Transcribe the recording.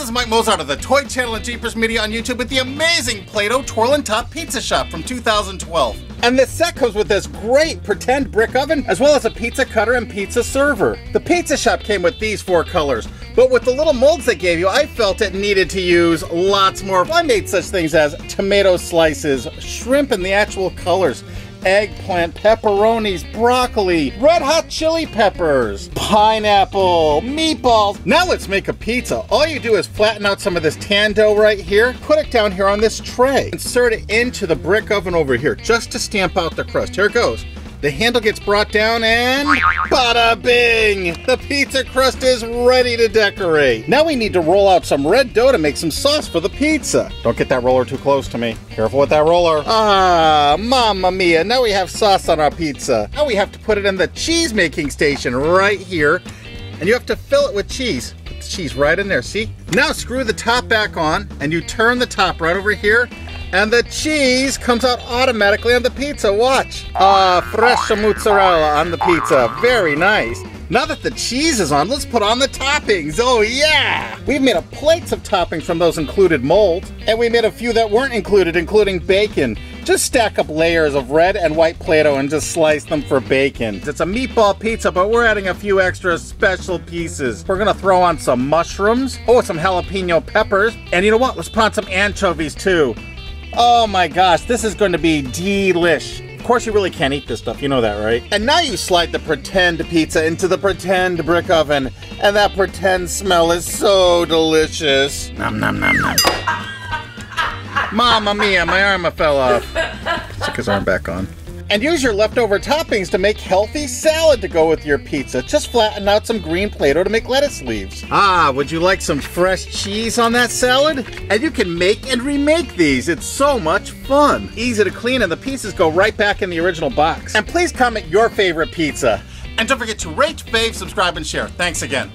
This is Mike Mozart of the Toy Channel and Jeepers Media on YouTube with the amazing Play-Doh Twirl and Top Pizza Shop from 2012. And this set comes with this great pretend brick oven, as well as a pizza cutter and pizza server. The pizza shop came with these four colors, but with the little molds they gave you, I felt it needed to use lots more. I made such things as tomato slices, shrimp in the actual colors, eggplant, pepperonis, broccoli, red hot chili peppers, pineapple, meatballs. Now let's make a pizza. All you do is flatten out some of this tan dough right here, put it down here on this tray, insert it into the brick oven over here just to stamp out the crust. Here it goes. The handle gets brought down and bada bing! The pizza crust is ready to decorate. Now we need to roll out some red dough to make some sauce for the pizza. Don't get that roller too close to me. Careful with that roller. Ah, mamma mia, now we have sauce on our pizza. Now we have to put it in the cheese making station right here. And you have to fill it with cheese. Put the cheese right in there, see? Now screw the top back on and you turn the top right over here. And the cheese comes out automatically on the pizza, watch. Fresh mozzarella on the pizza, very nice. Now that the cheese is on, let's put on the toppings, oh yeah! We've made up plates of toppings from those included molds, and we made a few that weren't included, including bacon. Just stack up layers of red and white Play-Doh and just slice them for bacon. It's a meatball pizza, but we're adding a few extra special pieces. We're gonna throw on some mushrooms, some jalapeno peppers, and you know what, let's put on some anchovies too. Oh my gosh, this is going to be delish. Of course you really can't eat this stuff, you know that, right? And now you slide the pretend pizza into the pretend brick oven, and that pretend smell is so delicious. Nom nom nom nom. Mamma mia, my arm fell off. Stick his arm back on. And use your leftover toppings to make healthy salad to go with your pizza. Just flatten out some green Play-Doh to make lettuce leaves. Ah, would you like some fresh cheese on that salad? And you can make and remake these. It's so much fun. Easy to clean and the pieces go right back in the original box. And please comment your favorite pizza. And don't forget to rate, fave, subscribe, and share. Thanks again.